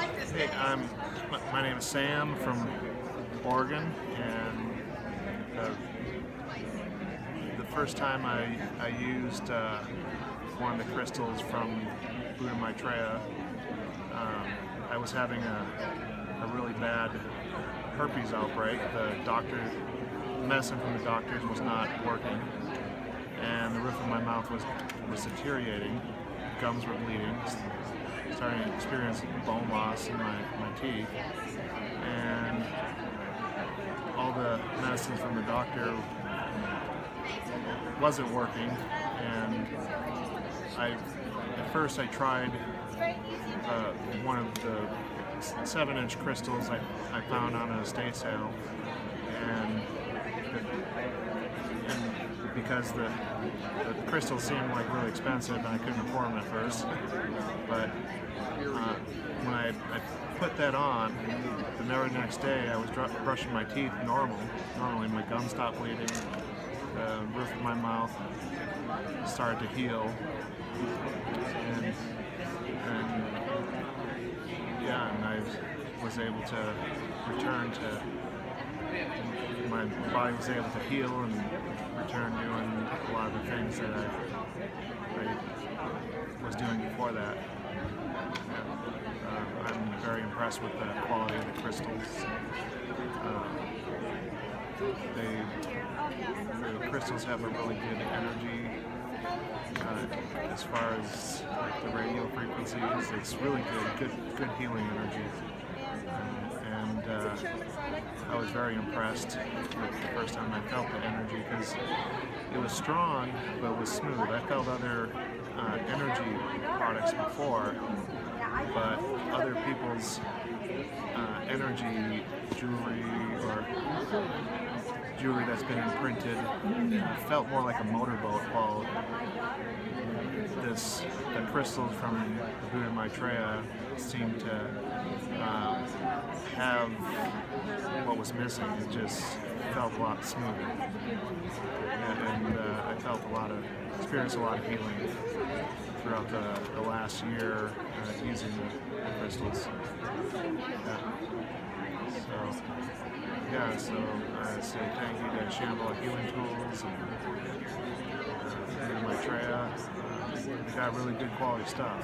Hey, my name is Sam from Oregon, and the first time I used one of the crystals from Buddha Maitreya, I was having a really bad herpes outbreak. The medicine from the doctors was not working, and the roof of my mouth was deteriorating. Gums were bleeding, starting to experience bone loss in my teeth, and all the medicine from the doctor wasn't working. And at first I tried one of the 7-inch crystals I found on an estate sale, and because the crystals seemed like really expensive and I couldn't afford them at first, but when I put that on, the very next day I was brushing my teeth normally. My gums stopped bleeding, the roof of my mouth started to heal, and I was able to return to, my body was able to heal and return doing a lot of the things that I was doing before that. I'm very impressed with the quality of the crystals. The crystals have a really good energy as far as like the radio frequencies. It's really good healing energy. I was very impressed with the first time I felt the energy, because it was strong but was smooth. I felt other energy products before, but other people's energy jewelry or jewelry that's been imprinted felt more like a motorboat, while the crystals from the Buddha Maitreya seemed to have what was missing. It just felt a lot smoother, and I felt experienced a lot of healing throughout the last year using the crystals. So I say thank you to Shambhala Healing Tools and Maitreya. They got really good quality stuff.